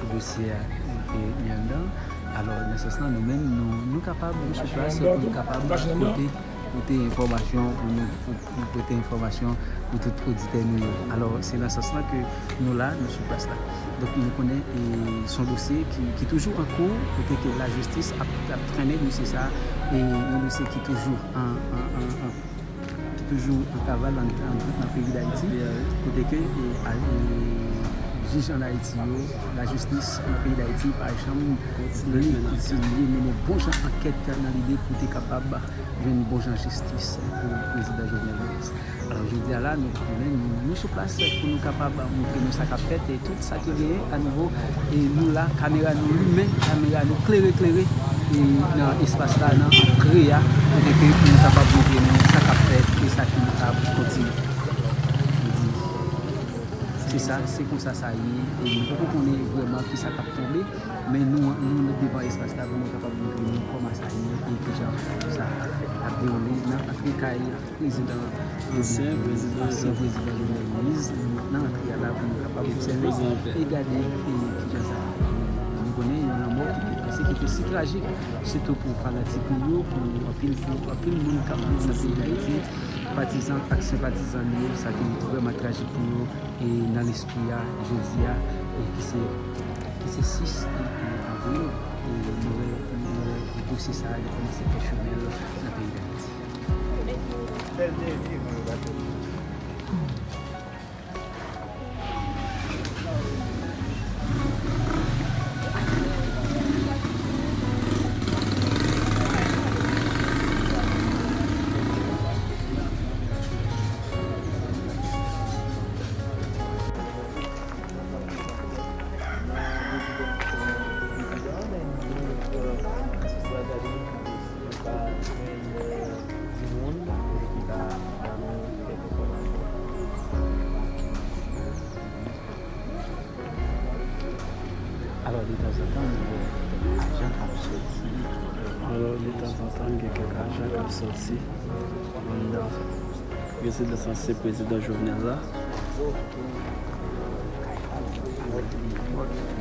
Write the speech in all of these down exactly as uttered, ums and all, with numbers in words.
sous dossier et alors nécessairement nous-mêmes nous nous capables sur place, nous capables de porter des informations, pour porter information pour tout auditeur nous. Alors c'est dans ce sens que nous là nous sur place là. Donc nous connaissons son dossier qui est toujours en cours, peut-être que la justice a traîné, nous c'est ça, et un dossier qui est toujours en toujours en cavale dans le pays d'Haïti, côté que juge en Haïti, la justice dans le pays d'Haïti, par exemple, continue mener bon genre enquête dans l'idée pour être capable de faire une bonne justice pour le président Jovenel Moïse. Alors je dis à là, nous nous sur place pour nous capables de montrer nos sacs à fête et tout ça qui vient à nouveau. Et nous là, caméra nous l'humain, caméra nous claire, éclairée, et dans l'espace là, dans l'entrée, pour nous capables de montrer nos sacs à fête et ça qui nous a continué. C'est ça, c'est comme ça, ça y est. Et nous comprenons vraiment qui ça a tombé, mais nous, nous devons espace là, nous sommes capables de comprendre comment ça y est et que genre, ça a déroulé dans le cas du président Jovenel Moïse. Maintenant, il y a là, nous sommes capables d'observer et garder et que ça. Nous connaissons un amour qui était si tragique, surtout pour les fanatiques, pour nous, pour pile le monde qui a été d'Haïti. Partisans, sympathisants, ça a été vraiment tragique pour nous et dans l'esprit, je dis, et qui c'est six avril, et nous pousser ça, et commencer à faire chemin dans le pays d'Haïti. C'est le censé président Jovenel là. Et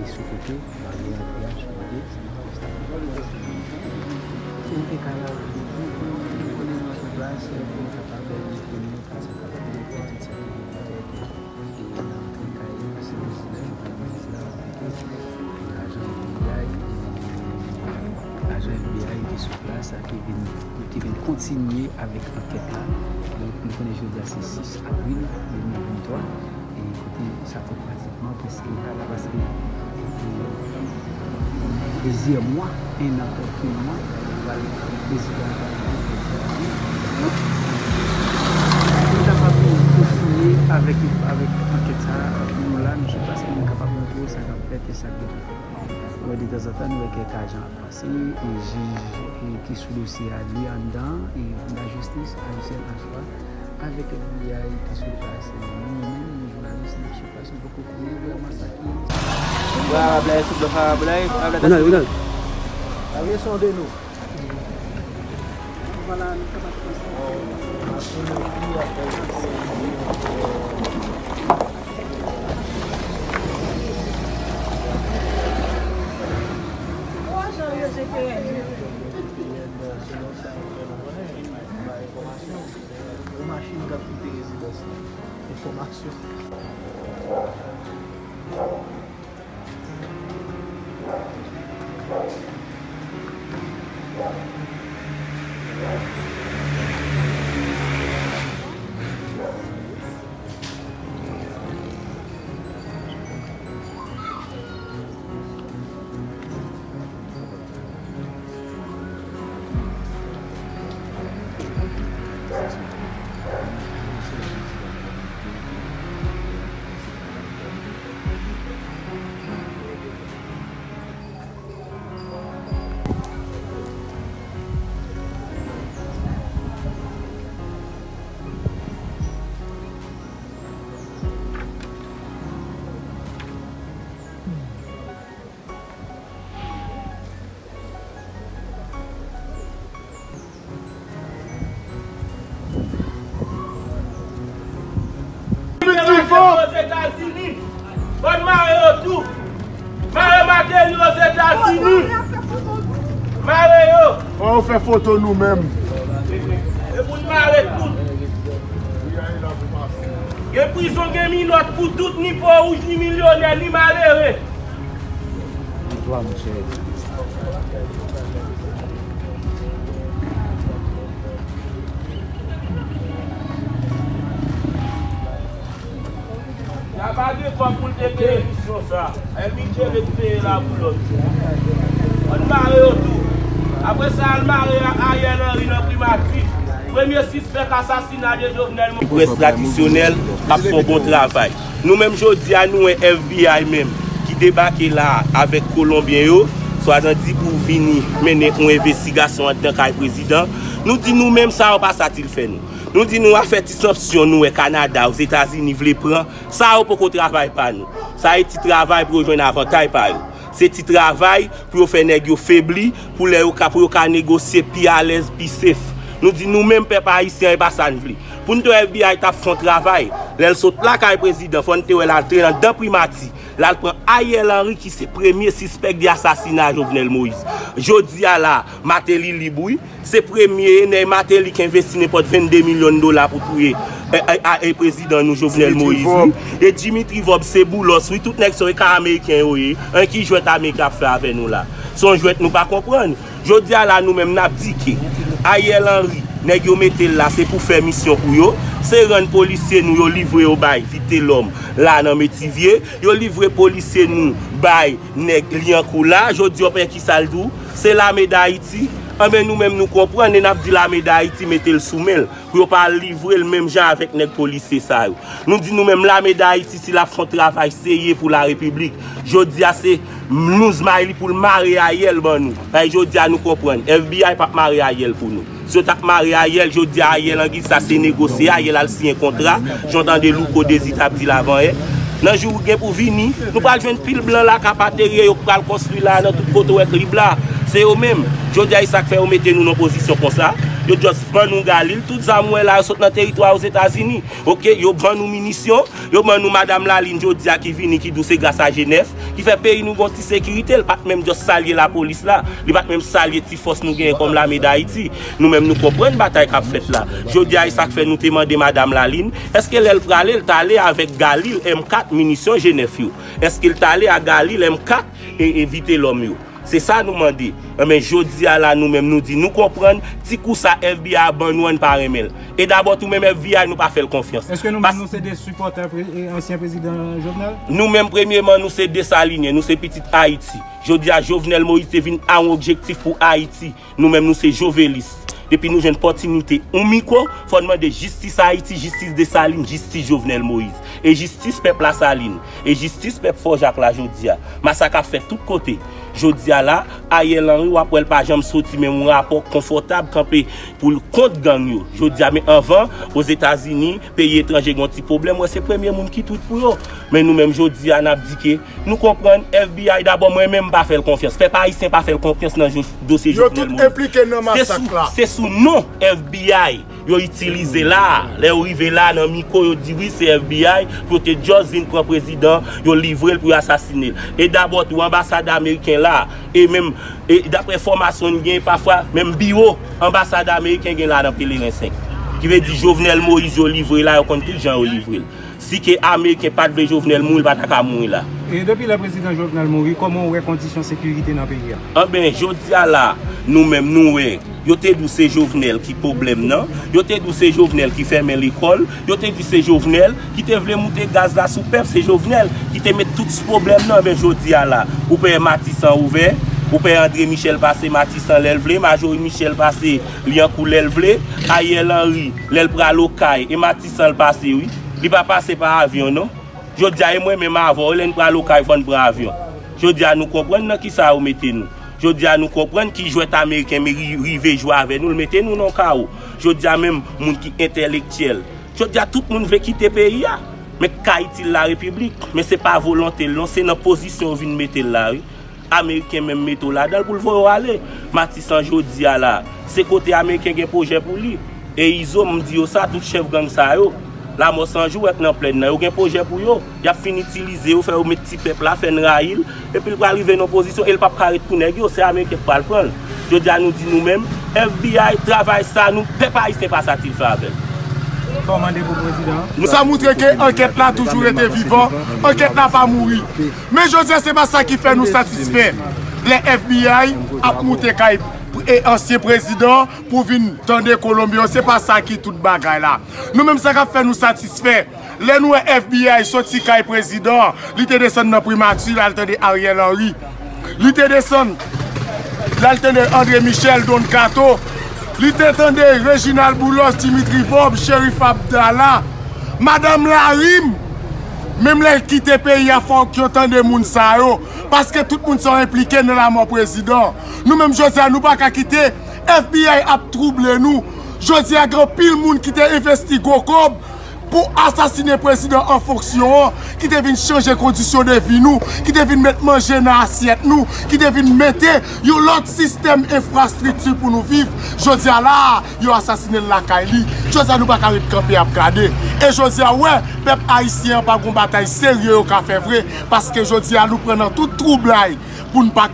sous-côté, il y a un péage. On est capable de connaître notre place, on est capable de connaître notre place. Et l'agent F B I est sur place, qui vient continuer avec l'enquête là. Donc, nous connaissons le six avril deux mille vingt-trois et écoutez, ça fait pratiquement presque plusieurs mois, un an pour tout le monde, le président de la République. Donc, nous sommes capables de continuer avec l'enquête ça. Nous, là, nous sommes capables de montrer ça qu'on fait et ça qu'on fait. De temps en temps, nous avons quelques agents à passer et juges. Qui sous dossier à lui en dedans et la justice a réussi à choix avec F B I qui se passe. Nous-mêmes, les journalistes, nous se passons beaucoup plus vraiment ça qui est. Voilà, Blaise, c'est le Blaise. Voilà, Blaise, sont de nous. Voilà, nous sommes à la fin. Bonne marée au tout. Marie-Marie aux États-Unis. Marie-Marie. On fait photo nous-mêmes. Et vous marrez tout. Les prisonniers minotes pour tout, ni pauvres, ni millionnaires, ni malheureux. Il n'y a pas de quoi pour le payer, ça. Un budget veut payer la boulot. On marre autour. Après ça, on marre à Ariel Henry, le primatif. Premier suspect assassinat de Jovenel Moïse. Presse traditionnelle a fait un bon travail. Nous-mêmes, je dis à nous, un F B I même, qui débarque là avec Colombien, soit dit pour venir mener une investigation en tant que président. Nous disons nous-mêmes, ça n'a pas ça qu'il fait nous. Nous disons nous avons fait des options, nous, au Canada, aux États-Unis, nous les prendre. Ça n'a pas qu'on travaille pas nous. Ça a été travail pour jouer un avantage par nous. C'est un travail pour faire des gens faiblis, pour les négocier plus à l'aise, plus safe. Nous disons nous-mêmes, peuple haïtien, pas ça nous. Pour nous, le F B I a fait son travail. Ils sont là, le président, ils ont entré dans deux primati. Là, prend Ariel Henry qui est le premier suspect de l'assassinat de Jovenel Moïse. Je dis à la Matelie Liboui, c'est le premier Matelie qui investit n'importe vingt-deux millions de dollars pour tuer le président de Jovenel Moïse. Et Dimitri Vob, c'est Boulos, oui, tout le monde est américain, un qui joue américain à faire avec nous là. Son jouet nous pas comprendre. Je dis à la nous-mêmes, nous avons dit que Ariel Henry, nous mettons là, c'est pour faire mission pour eux. C'est rendre policiers nous livrer au bail, vite l'homme là dans métivier, yo livrer policiers nous bail nèg lien là, jodi on perd qui saldou, c'est la médaille Haïti. Mais nous même nous comprenons, nous avons dit la médaille Haïti mettez le soumel pour pas livrer le même genre avec nèg policiers ça. Nous dit nous même la médaille Haïti si la font travail sérieux pour la République. Jodi a c'est nous maili pour marier Ariel bon nous. Ben jodi a nous comprendre, F B I pas marier Ariel pour nous. Si vous avez marié Ariel, je dis à Ariel, ça c'est négocié, Ariel a signé un contrat, j'entends des loups qu'on désite à dire avant. Dans le jour où vous pour venir, nous parlons de pile blanc là, qui nous parlons de construire là, dans tout le poteau avec là. C'est eux-mêmes. Je dis à ça que vous mettez nous dans une position comme ça. Yo just prend nous Galil, tout ça moi là sont dans territoire aux États-Unis. OK, yo prend nous munitions, yo prend nous Madame Laline Jodia qui vient qui douce grâce à Genève, qui fait pays nous gonti sécurité, elle pas même just salier la police là, il pas même salier ti force nous gagne comme la médaille Haïti. Nous même nous comprendre bataille qu'a faite là. Jodia ça fait nous demander Madame Laline, est-ce qu'elle elle pralé, elle t'aller avec Galil M quatre munitions Genève yo. Est-ce qu'il t'aller à Galil M quatre et éviter l'homme yo? C'est ça nous demandons. Mais je dis à la nous-mêmes, nous disons, nous comprenons, si coup ça F B I a bon nous par email. Et d'abord, tout même F B I nous pas fait confiance. Est-ce que nous nous c'est des supporters ancien président Jovenel? Nous-mêmes, premièrement, nous c'est Dessalines, nous c'est petite Haïti. Je dis à Jovenel Moïse, c'est un objectif pour Haïti. Nous-mêmes, nous c'est Jovelis. Depuis nous j'ai une opportunité, un micro, il faut demander justice Haïti, justice Dessalines, justice Jovenel Moïse. Et justice peuple la Saline. Et justice peuple fort Jacques la Jodia. Massacre fait tout côté. Jodia là, Ariel Henry, ou après le pas jamais sorti, mais un rapport confortable campé pour le compte gang. Jodia, mais avant, aux États-Unis, pays étrangers ont un petit problème, c'est le premier monde qui tout pour eux. Mais nous-mêmes, Jodia, nous abdiquons. Nous comprenons, F B I d'abord, moi-même, pas faire confiance. Fait pas ici, pas faire confiance dans le dossier. Ils sont tous impliqués dans le massacre là. C'est sous nom F B I. Ils utilisent là, les arrivés là, dans le micro, ils disent oui, c'est F B I, pour que Johnson prenne président, ils livrent pour assassiner. Et d'abord, l'ambassade américaine là, et même, d'après formation, parfois, même bio, l'ambassade américaine là dans Pélérin cinq. Qui veut dire Jovenel Moïse, ils livrent là, ils comptent tout les gens, ils livrent. Si les Américains ne pas de Jovenel Moïse, ils ne peuvent pas mourir là. Et depuis le président Jovenel Moïse, comment on voit les conditions de sécurité dans le pays? Ah ben, je dis à là, nous-mêmes, nous, oui. Yo te dou ces Jovenel qui problème non, yo te dou ces Jovenel qui ferme l'école, yo te dou ces Jovenel qui te vle monter gaz la sous peuple, ces Jovenel qui te met tout ce problème non ben jodi a là. Ou père Matissan ouvert, ou père André Michel passé Matissan l'el vle, Major Michel passé Lian Kou l'el vle, Ariel Henry l'el pral okay et Matissan passé oui, il va passer par avion non. Jodi a moi même avant l'en pral okay fon pran avion. Jodi a nous comprendre qui ça ou mettez nous. Je dis à nous comprendre qui jouait américain, mais rivé jouer avec nous, le mettez nous dans le chaos. Je dis à même les gens qui sont intellectuels. Je dis à tout le monde qui veut quitter le pays. Mais qu'est-ce la République? Mais ce n'est pas volonté, c'est dans la position où vous mettez là. Les Américains même mettent là-dedans pour le voir aller. Matissan, je dis à là, c'est côté américain qui a un projet pour lui. Et ils ont dit ça, tout chef gang ça. La mort sans jour est en pleine. Il y a un projet pour eux. Il a fini d'utiliser, il fait mettre petit peuple là, faire une rail. Et puis il va arriver dans une position, il ne va pas arrêter pour nous. C'est Américain qui va le prendre. Je dis à nous, nous-mêmes, F B I travaille ça, nous ne pouvons pas ça qu'il fait avec. Nous avons montré que l'enquête là toujours été vivante, l'enquête n'a pas mouru. Mais je sais, ce n'est pas ça qui fait nous satisfaire. Les F B I a montré et ancien président pour venir dans les Colombiens, ce n'est pas ça qui est tout bagaille là. Nous-mêmes, ça qui fait nous satisfaire. Les nouveaux F B I sont sortis quand le président, ils descendent dans la primature, ils attendent Ariel Henry. Ils descendent, ils attendent André Michel, Don Cato. Ils attendent Reginald Boulos, Dimitri Vob, Sherif Abdallah, Madame Laline. Même les qui quittent le pays, à font qui entendent des gens. Parce que tout le monde sont impliqués dans la mort du président. Nous-mêmes, je dis à nous pas qu'à quitter. F B I a troublé nous. Je dis à grand pile monde qui t'a investi Gokob pour assassiner le président en fonction. Qui devine changer les conditions de vie nous. Qui devine mettre manger dans l'assiette nous. Qui devine mettre l'autre système infrastructure pour nous vivre. Je dis à là, ils ont assassiné la Kaili. Je dis à nous pas qu'à camper à regarder. Et je dis à ouais, les haïtiens pas une bataille sérieuse au café vrai. Parce que je dis à nous prenons tout trouble pour ne pas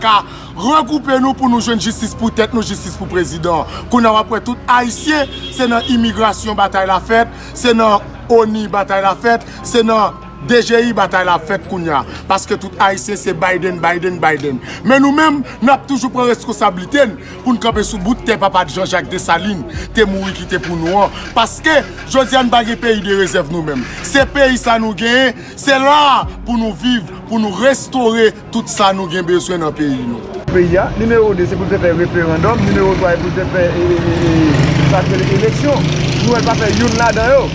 regrouper nous pour nous jouer une justice pour tête, nous justice pour président. Qu'on a après tout haïtien, c'est dans l'immigration bataille la fête, c'est dans O N I bataille la fête, c'est dans D G I bataille la fête qu'on a. Parce que tout haïtien c'est Biden, Biden, Biden. Mais nous-mêmes, nous avons toujours pris responsabilité pour nous camper sous bout de terre, papa de Jean-Jacques Dessalines, t'es mouru qui t'es pour nous. Parce que je dis à nous baguer pays de réserve nous-mêmes. Ces pays ça nous gagne, c'est là pour nous vivre, pour nous restaurer tout ça nous avons besoin dans le pays. Pays numéro deux c'est pour faire référendum, numéro trois c'est pour faire élection. Nous ne pouvons pas faire une là-dedans.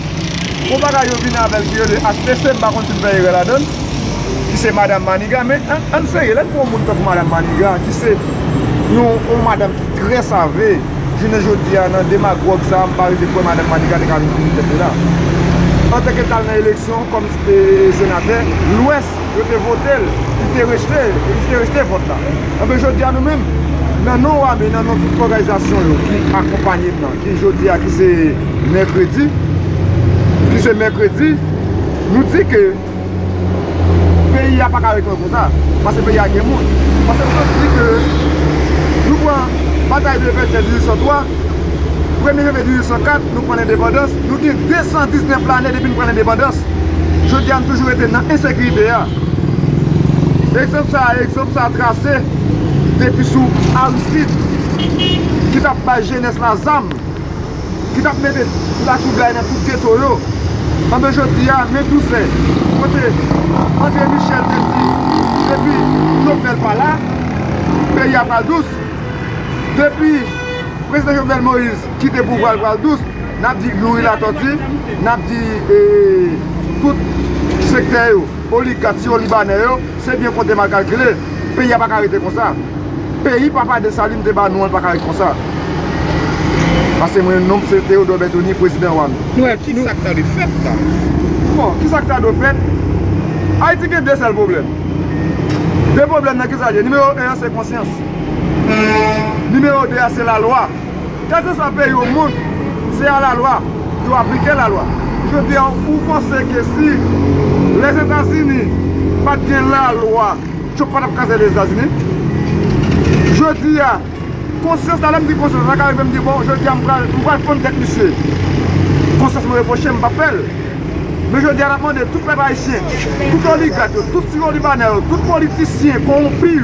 On va pas venir avec le H P C, par contre, il va y avoir la donne. Qui c'est Mme Maniga, mais en fait, il y a un monde comme Mme Maniga, qui c'est une madame qui est très savée. Je ne dis pas, dans des démagogues, ça me parle de quoi Mme Maniga est capable de là. En tant que dans l'élection, comme sénateur, l'Ouest, je te voté, il te rejeté, il te rejeté vote là. Mais je dis à nous-mêmes, dans nos organisations qui accompagnent, qui je dis à qui c'est mercredi, qui ce mercredi, nous dit que le pays n'a pas qu'à répondre comme ça, parce que le pays a gagné monde. Parce que nous dit que nous prenons la bataille de mille neuf cent trois, premier mille neuf cent quatre, nous prenons l'indépendance, nous avons deux cent dix-neuf années depuis que nous prenons l'indépendance. Je dis nous toujours été dans l'insécurité. Exemple ça, exemple ça a tracé depuis sous Aristide, qui t'a pas jeunesse la zame, qui t'a mis la cougaille dans tout ghetto. Quand je dis, mais tout ça, quand André Michel te dit, depuis Jovenel pas là, le pays a pas douce. Depuis le président Jovenel Moïse qui était pour voir le douce, nous avons dit nourrir la tortue, nous avons dit tout secteur, oligarchie, libanais, c'est bien qu'on a calculé. Le pays n'a pas arrêté comme ça. Le pays, papa de Saline, de Banou, n'a pas arrêté comme ça. Parce que mon nom c'est Théodobetoni, président Wam. Nous, qui ça que tu as de fait là? Bon, qui ça que tu as de fait? Haïti a deux seuls problèmes. Deux problèmes dans qui ça dit. Numéro un, c'est conscience. Numéro deux, c'est la loi. Quand que ça paye au monde, c'est à la loi. Il faut appliquer la loi. Je dis, vous pensez que si les États-Unis n'ont pas la loi, tu ne peux pas casser les États-Unis? Je dis, conscience, la même dit conscience, la même dit bon, je dis à moi, je vais prendre tête, monsieur. Conscience me reproche, je ne m'appelle. Mais je dis à la demande de tous les haïtiens, tous les oligarques, tous les libanais, tous les politiciens corrompus.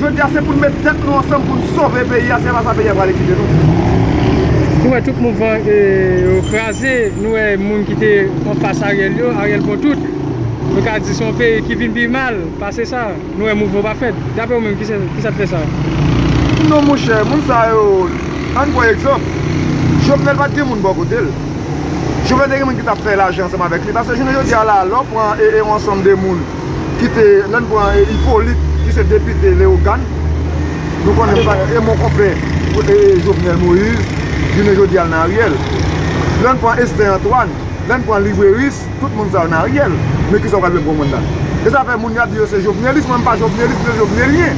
Je dis à c'est pour mettre tête nous ensemble, pour nous sauver le pays, c'est pas ça le pays va liquider nous. Nous sommes tous mouvants écrasés, nous sommes les gens qui étaient en face à Ariel, Ariel pour tout. Nous avons dit son pays qui vit mal, passez ça, nous sommes mouvants pas faits. D'après vous-même, qui ça fait ça? Non mon cher, mon ça yo, un bon exemple. Je ne pas de monde beaucoup d'elle. Je veux dire qui t'a fait l'argent ensemble avec lui parce que je ne dis là, l'on prend et ensemble des monde qui te l'on prend Hippolyte qui c'est député Léogane. Nous connaissons pas et mon compère Jovenel Moïse, je ne dis à Ariel. L'on prend Esther Antoine, l'on prend Libéris, tout le monde ça en Ariel, mais qui sont pas le bon monde là. Et ça fait mon gars dire c'est journaliste, même pas journaliste, c'est journalien.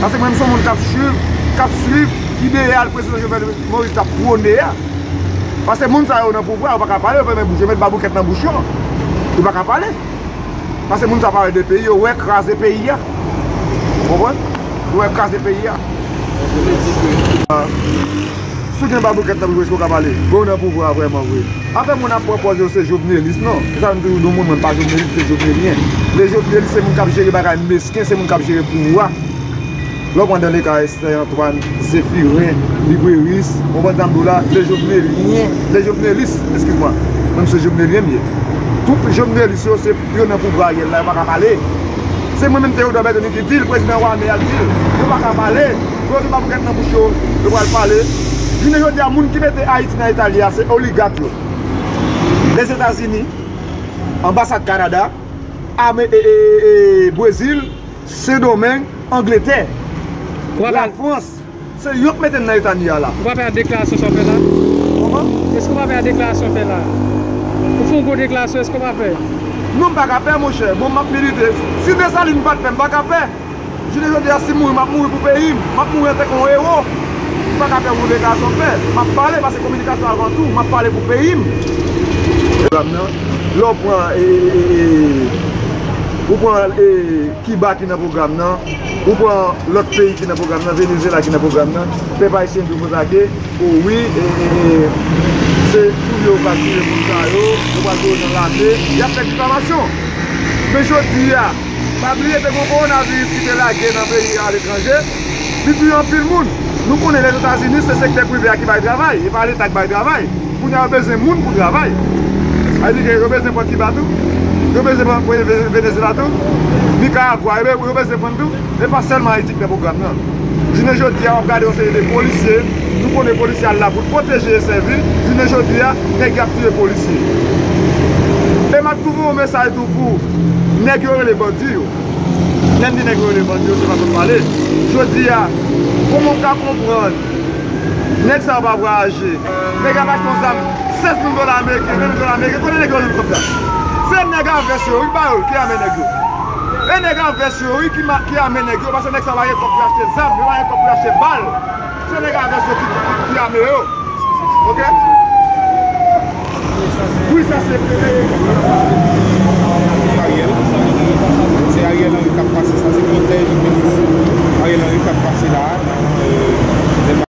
Parce que même si on cap suivre, cap suivre, l'idéal président Jovenel Moïse a prôné, Parce que les gens qui sont au pouvoir, ils ne peuvent pas parler, ils ne peuvent pas mettre dans la bouche. Ils ne peuvent pas parler. Parce que les gens qui parlent de pays, ils écrasent le pays. Vous comprenez? Ils écrasent le pays. Ceux qui ne peuvent pas parler, ils ne peuvent pas parler. Ils ne peuvent pas pouvoir vraiment. Après, on a proposé ces journalistes. Non, nous ne sommes pas journalistes, c'est journalistes. Les journalistes, c'est les gens qui gèrent les bagages mesquins, c'est les gens qui gèrent le pouvoir. Là, pendant les cas, c'est Antoine, Zéphirin, Libéris, on va dans les journalistes, les journalistes, excuse-moi, même ces journalistes, tous les journalistes, c'est plus dans le pouvoir, il n'y a pas à parler. C'est moi-même Théodobetoni qui dit, le président Ouamé a dit, il n'y a pas à parler, il n'y a pas à parler, il n'y a pas à parler. Je ne dis pas, les gens qui mettent Haïti dans l'Italie, c'est oligarque. Les États-Unis, ambassade Canada, armée et Brésil, c'est domaine Angleterre. La France, c'est eux qui mettent dans l'État-Unis là. On va faire une déclaration sur le fait là. Comment? Est-ce qu'on va faire une déclaration sur le fait là? Pour faire une bonne déclaration, est-ce qu'on va faire? Non, je ne vais pas faire, mon cher. Bon, je vais militer. Si Dessalines ne va pas faire, je ne vais pas faire. Je ne vais pas dire si je mourir, je vais mourir pour le pays. Je vais mourir en tant qu'un héros. Je ne vais pas faire une déclaration sur le fait. Je vais parler parce que la communication avant tout. Je vais parler pour le pays. Là, on prend... Vous prenez Kiba qui est dans le programme, vous prenez l'autre pays qui est dans le programme, Venezuela qui est dans le programme, les Pays-Bas qui vous attaquent, oui, c'est tout le monde qui est dans le programme, il y a des diffamations. Mais je dis, pas oublier que on a vu qui est lagué dans le pays à l'étranger, puis tout le monde. Nous connaissons les États-Unis, c'est le secteur privé qui va travailler, et pas l'État qui va travailler. Vous avez besoin de monde pour travailler. C'est-à-dire que vous avez besoin de Kiba tout. Je vais vous montrer le Venezuela, Nicaragua, je vais vous montrer tout, mais pas seulement Haïti qui est programme. Je ne veux dire, on regarde les policiers, nous prenons les policiers là pour protéger les services, je ne veux dire, on les policiers. Et je trouve un message pour vous, négocier les bandits. Même si négocier les bandits, c'est pas pour parler. Je dis, comment on peut comprendre, les gens ne vont pas agir, les gens vont acheter seize mille dollars américains, vingt mille dollars américains, comment les gens comme ça? C'est les gars version qui amène les Les gars version qui amène les parce que les gens vont acheter des armes, ils vont acheter des balles. C'est les gars version qui amène les ok? Oui, ça c'est Ariel. C'est Ariel Henry qui a passé sa sécurité. Ariel Henry qui a passé là.